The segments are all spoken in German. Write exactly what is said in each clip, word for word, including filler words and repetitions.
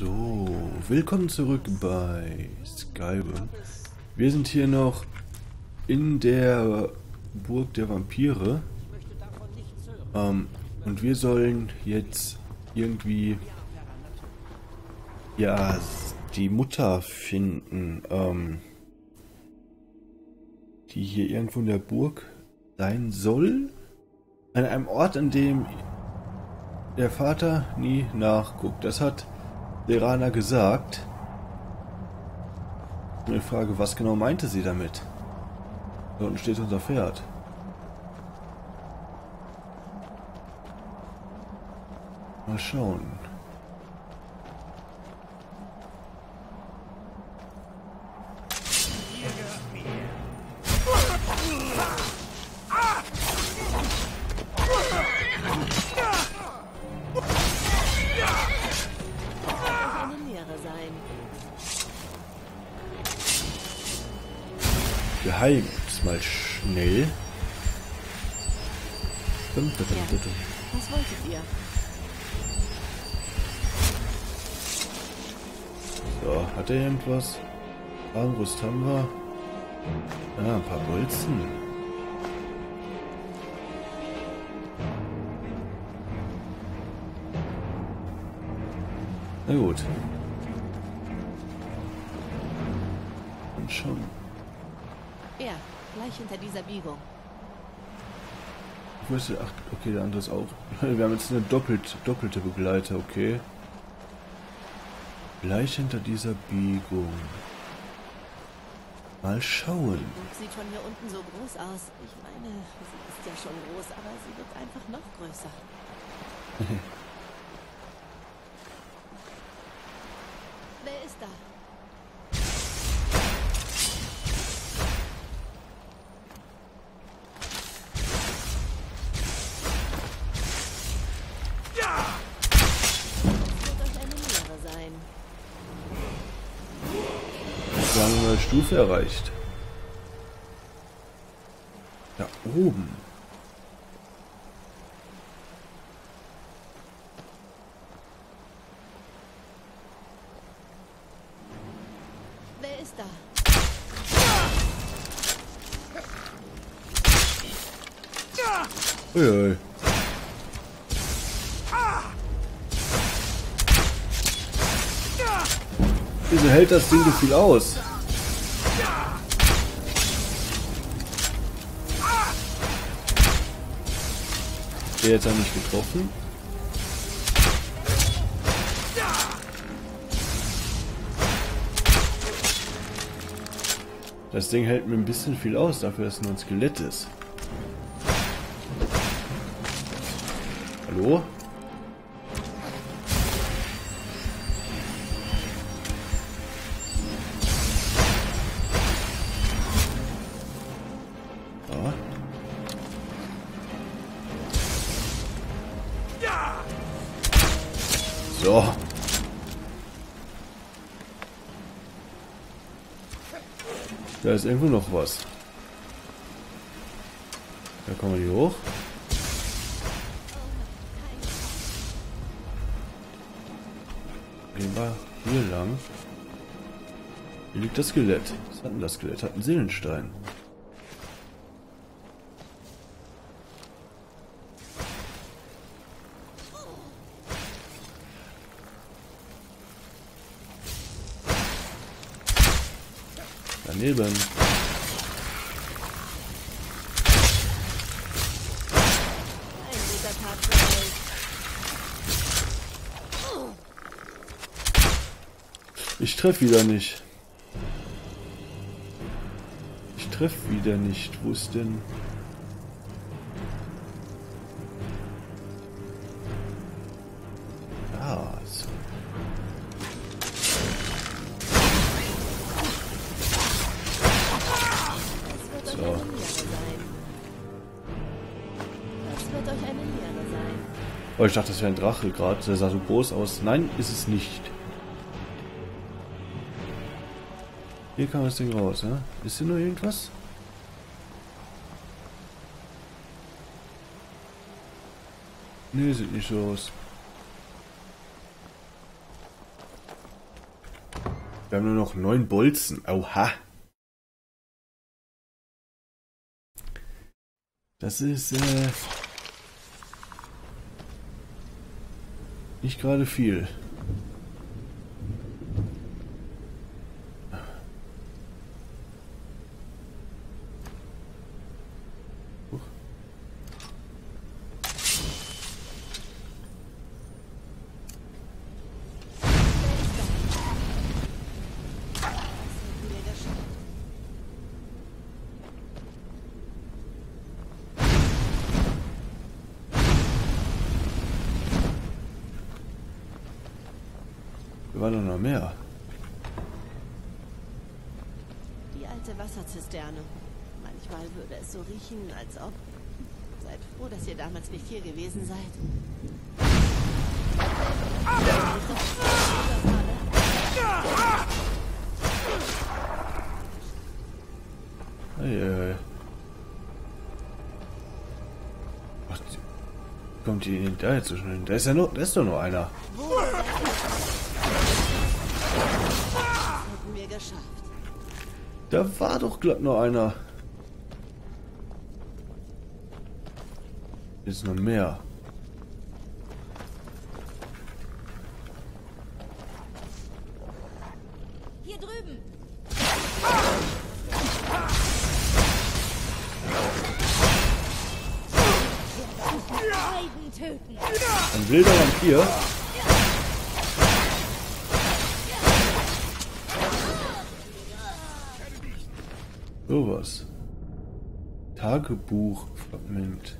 So, willkommen zurück bei Skyrim. Wir sind hier noch in der Burg der Vampire. Ähm, und wir sollen jetzt irgendwie ja die Mutter finden, ähm, die hier irgendwo in der Burg sein soll. An einem Ort, an dem der Vater nie nachguckt. Das hat Serana gesagt. Ich frage, was genau meinte sie damit? Da unten steht unser Pferd. Mal schauen. Wir heilen uns mal schnell. Ja. Was wolltet ihr? So, hat er irgendwas? Armbrust haben wir. Ah, ein paar Bolzen. Na gut. Und schon. Ja, gleich hinter dieser Biegung. Ich müsste, ach, okay, der andere ist auch. Wir haben jetzt eine doppelt, doppelte Begleiter, okay. Gleich hinter dieser Biegung. Mal schauen. Die sieht von hier unten so groß aus. Ich meine, sie ist ja schon groß, aber sie wird einfach noch größer. Wer ist da? Wir haben eine Stufe erreicht. Da oben. Wer ist da? Uiui. Wieso hält das Ding so viel aus? Der jetzt auch nicht getroffen. Das Ding hält mir ein bisschen viel aus, dafür dass es nur ein Skelett ist. Hallo? So. Da ist irgendwo noch was. Da kommen wir hier hoch. Gehen wir hier lang. Hier liegt das Skelett. Was hat denn das Skelett? Hat einen Seelenstein. Daneben. Ich treffe wieder nicht. Ich treffe wieder nicht. Wo ist denn? Ah, so. Oh, ich dachte, das wäre ein Drache gerade. Der sah so groß aus. Nein, ist es nicht. Hier kam das Ding raus, ne? Ist hier nur irgendwas? Ne, sieht nicht so aus. Wir haben nur noch neun Bolzen. Oha. Das ist äh, nicht gerade viel. War doch noch mehr. Die alte Wasserzisterne. Manchmal würde es so riechen, als ob... Seid froh, dass ihr damals nicht hier gewesen seid. Hey, hey. Ach, kommt die da jetzt so schnell hin? Da ist ja nur, da ist doch nur einer. Da war doch glatt noch einer. Ist noch mehr. Hier drüben. Ein wilder Vampir. Sowas. Tagebuchfragment.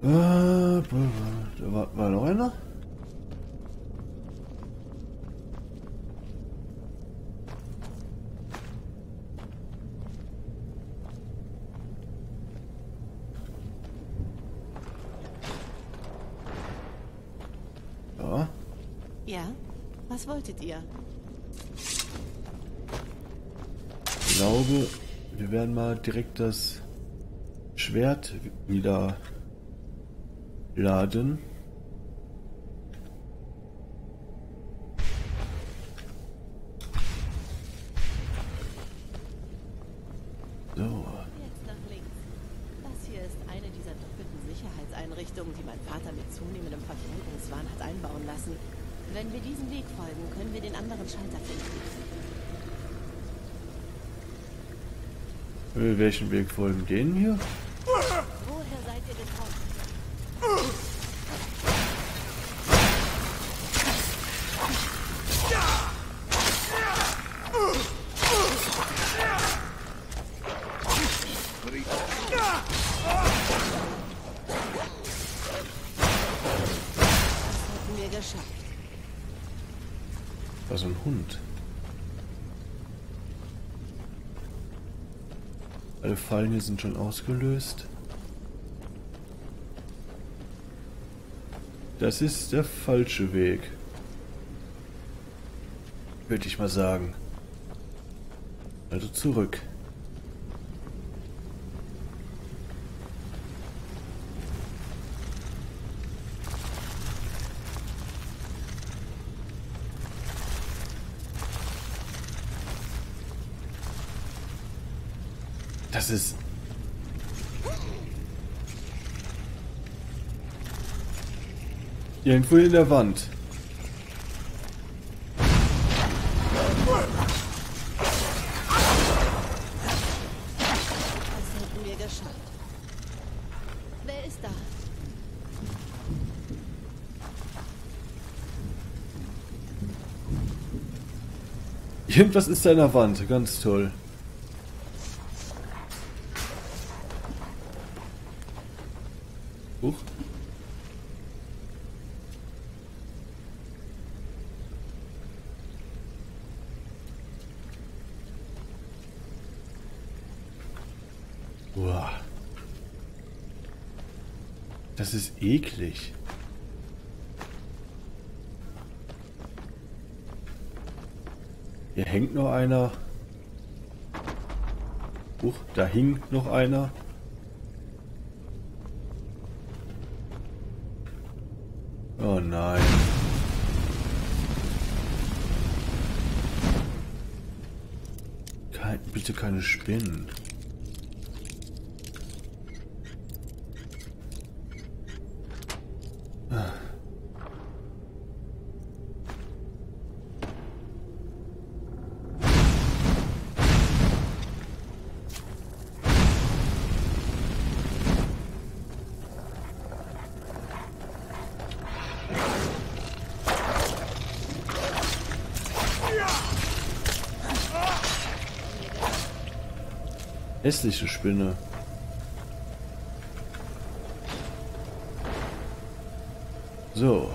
Da war, war noch einer. Ja. Ja, was wolltet ihr? Ich glaube, wir werden mal direkt das Schwert wieder laden. So. Jetzt nach links. Das hier ist eine dieser doppelten Sicherheitseinrichtungen, die mein Vater mit zunehmendem Verfügungswahn hat einbauen lassen. Wenn wir diesem Weg folgen, können wir den anderen Schalter finden. Welchen Weg folgen? Den hier? Woher seid ihr gekommen? Das haben wir geschafft. Was ein Hund. Alle Fallen hier sind schon ausgelöst. Das ist der falsche Weg. Würde ich mal sagen. Also zurück. Das ist... irgendwo in der Wand. Irgendwas ist da in der Wand, ganz toll. Wow. Das ist eklig. Hier hängt noch einer. Huch, da hing noch einer. Oh nein. möchte keine Spinnen. Hässliche Spinne. So.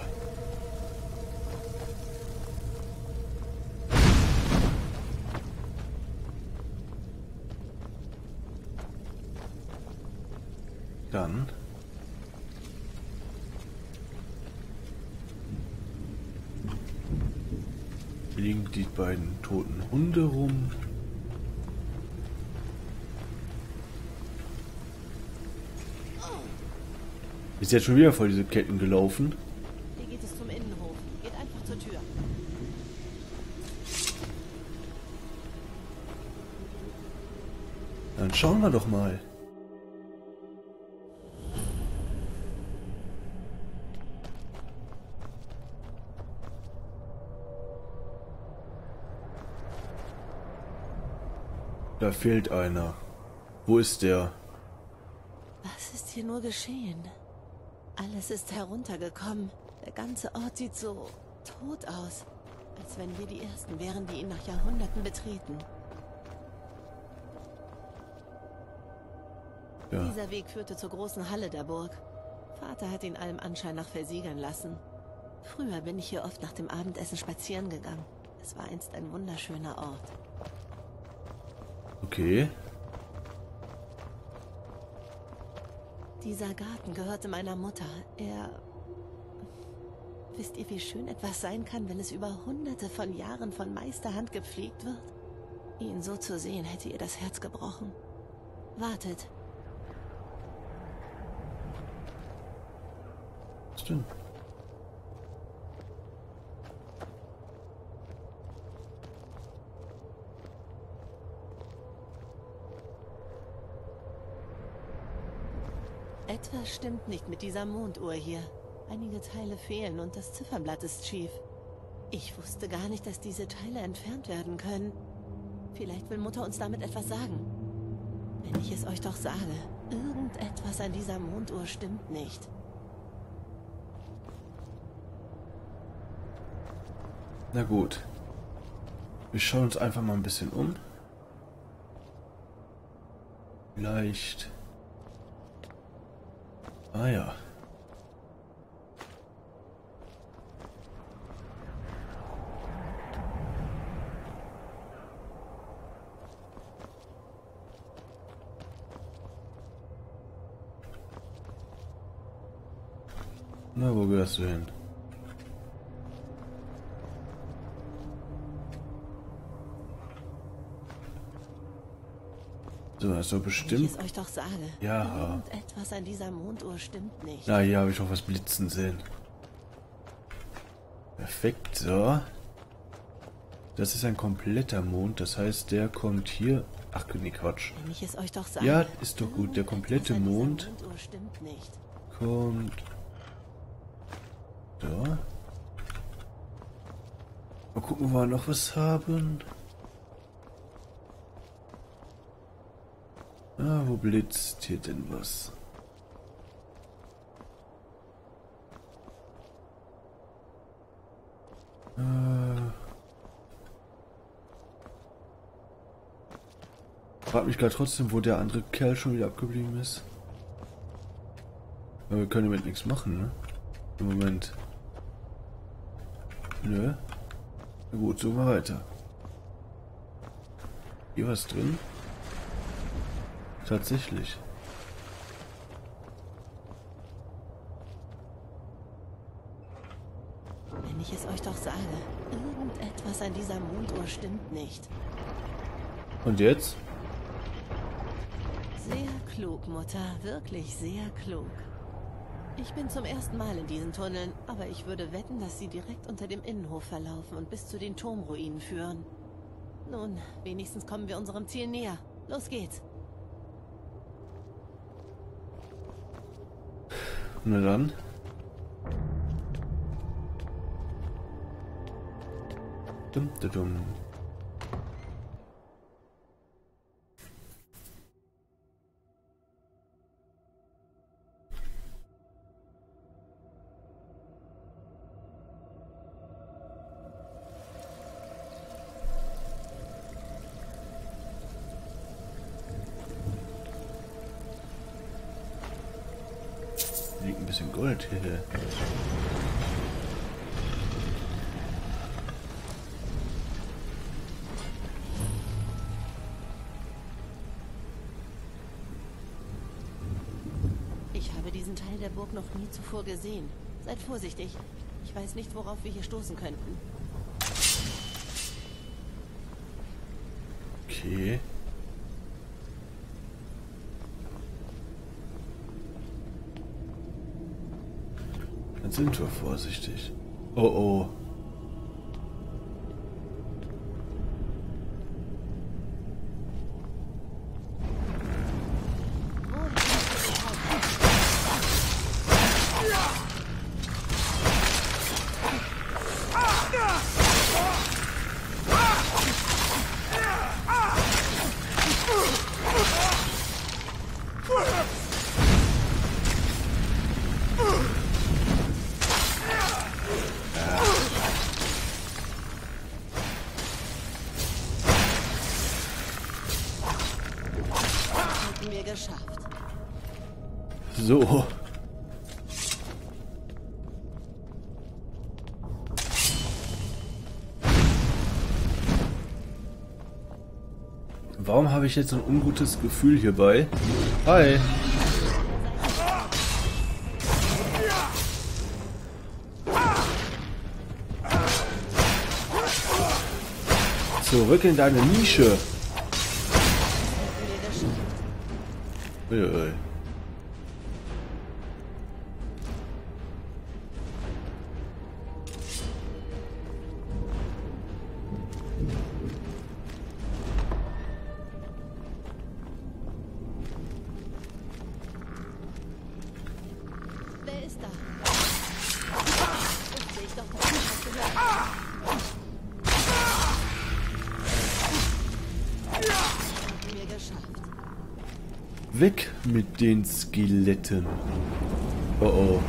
Dann. Hier liegen die beiden toten Hunde rum. Ist jetzt schon wieder vor diese Ketten gelaufen. Hier geht es zum Innenhof. Geht einfach zur Tür. Dann schauen wir doch mal. Da fehlt einer. Wo ist der? Was ist hier nur geschehen? Alles ist heruntergekommen. Der ganze Ort sieht so tot aus, als wenn wir die Ersten wären, die ihn nach Jahrhunderten betreten. Ja. Dieser Weg führte zur großen Halle der Burg. Vater hat ihn allem Anschein nach versiegern lassen. Früher bin ich hier oft nach dem Abendessen spazieren gegangen. Es war einst ein wunderschöner Ort. Okay. Dieser Garten gehörte meiner Mutter. Er... Wisst ihr, wie schön etwas sein kann, wenn es über hunderte von Jahren von Meisterhand gepflegt wird? Ihn so zu sehen, hätte ihr das Herz gebrochen. Wartet. Was denn? Etwas stimmt nicht mit dieser Monduhr hier. Einige Teile fehlen und das Ziffernblatt ist schief. Ich wusste gar nicht, dass diese Teile entfernt werden können. Vielleicht will Mutter uns damit etwas sagen. Wenn ich es euch doch sage, irgendetwas an dieser Monduhr stimmt nicht. Na gut. Wir schauen uns einfach mal ein bisschen um. Vielleicht... Ah ja. Na, wo gehörst du hin? So, also bestimmt. Ich es euch doch sage. Ja. Etwas an dieser Monduhr stimmt nicht. Na, hier habe ich auch was blitzen sehen. Perfekt, so. Das ist ein kompletter Mond, das heißt, der kommt hier. Ach, nee, Quatsch. Wenn ich es euch doch sage. Ja, ist doch gut. Der komplette Mond kommt. So. Mal gucken, ob wir noch was haben. Ah, wo blitzt hier denn was? Äh. Frag mich gerade trotzdem, wo der andere Kerl schon wieder abgeblieben ist. Aber wir können damit nichts machen, ne? Im Moment. Nö. Na gut, so mal weiter. Hier was drin? Tatsächlich. Wenn ich es euch doch sage, irgendetwas an dieser Monduhr stimmt nicht. Und jetzt? Sehr klug, Mutter, wirklich sehr klug. Ich bin zum ersten Mal in diesen Tunneln, aber ich würde wetten, dass sie direkt unter dem Innenhof verlaufen und bis zu den Turmruinen führen. Nun, wenigstens kommen wir unserem Ziel näher. Los geht's. Na dann. Dum, dum, dum. Ein bisschen Gold hier. Ich habe diesen Teil der Burg noch nie zuvor gesehen. Seid vorsichtig. Ich weiß nicht, worauf wir hier stoßen könnten. Okay. Sind wir vorsichtig. Oh oh. So. Warum habe ich jetzt so ein ungutes Gefühl hierbei? Hi. Zurück in deine Nische. Uiui. Weg mit den Skeletten. Oh oh.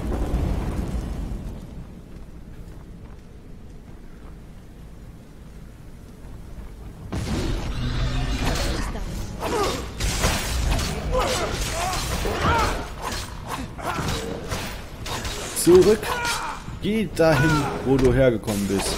Zurück. Geh dahin, wo du hergekommen bist.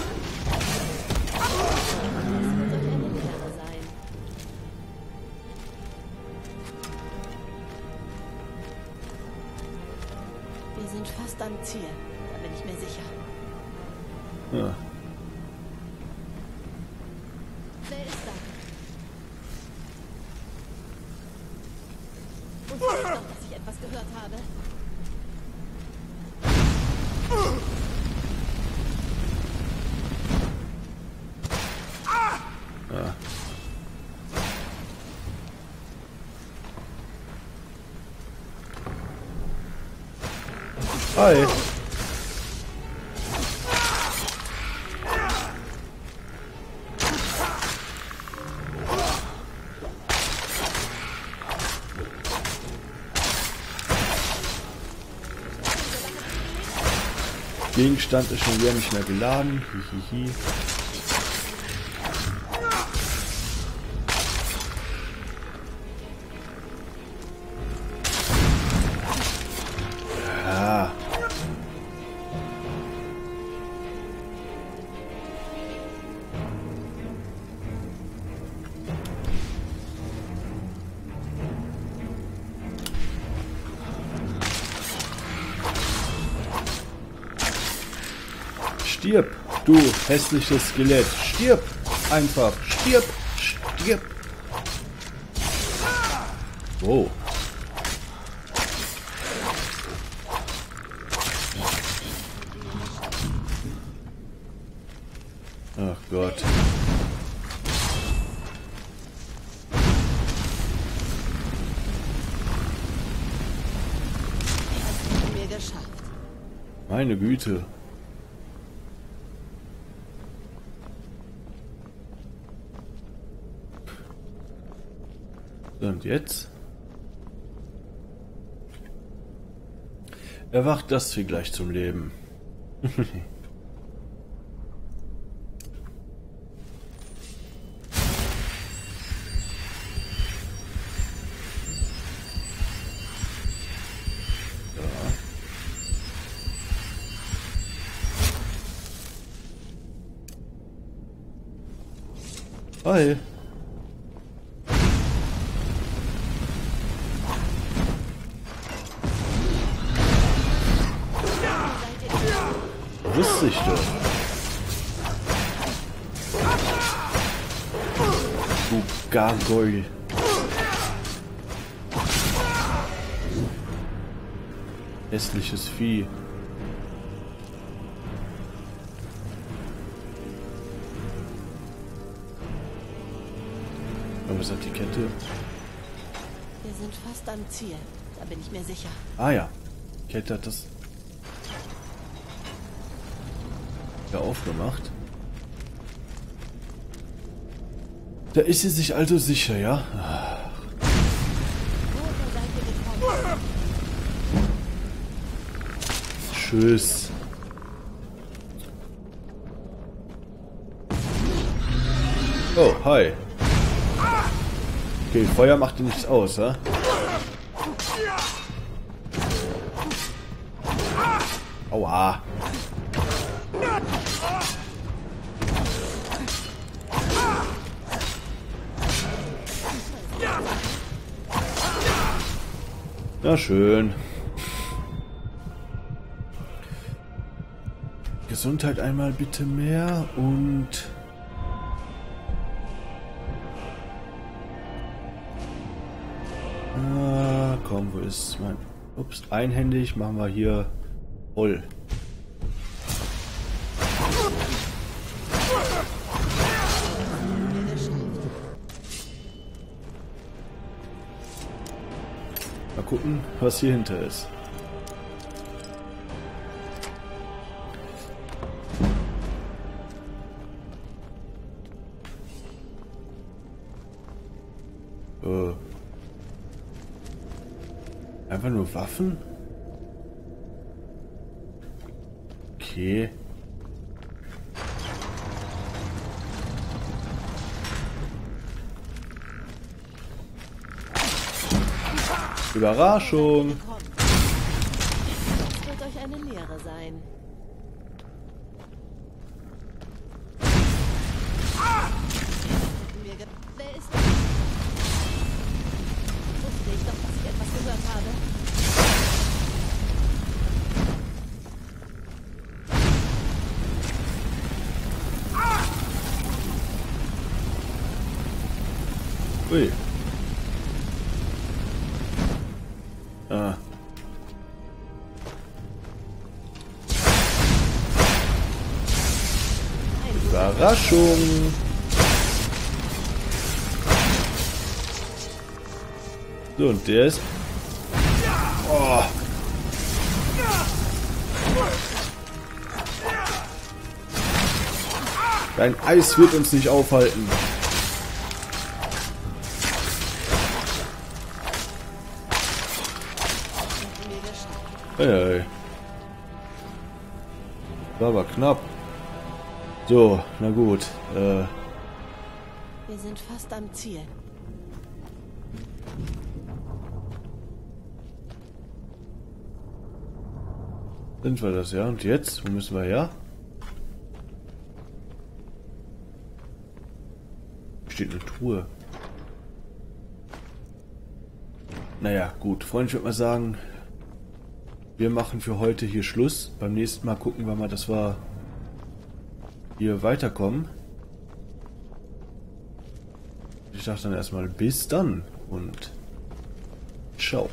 Hi. Gegenstand ist schon wieder nicht mehr geladen. Hihihi. Stirb, du hässliches Skelett. Stirb einfach. Stirb. Stirb. Wow. Ach Gott. Meine Güte. Und jetzt? Erwacht das Vieh gleich zum Leben. Hi. Wusste ich doch. Du Gargoyle. Hässliches Vieh. Was hat die Kette? Wir sind fast am Ziel. Da bin ich mir sicher. Ah ja. Kette hat das ja aufgemacht. Da ist sie sich also sicher, ja? Tschüss. Oh, hi. Okay, Feuer macht dir nichts aus, hä? Aua. Na schön. Gesundheit einmal bitte mehr und... Ah, komm, wo ist mein... Ups, einhändig machen wir hier voll. Mal gucken, was hier hinter ist. Äh... Einfach nur Waffen? Okay. Überraschung. Das wird euch eine Lehre sein. Ui. Ah. Überraschung. So, und der ist... Oh. Dein Eis wird uns nicht aufhalten. Hey, hey. War aber knapp. So, na gut. Äh. Wir sind fast am Ziel. Sind wir das, ja? Und jetzt? Wo müssen wir her? Steht eine Truhe. Naja, gut. Freunde, ich würde mal sagen... Wir machen für heute hier Schluss. Beim nächsten Mal gucken wir mal, dass wir hier weiterkommen. Ich dachte dann erstmal bis dann und ciao.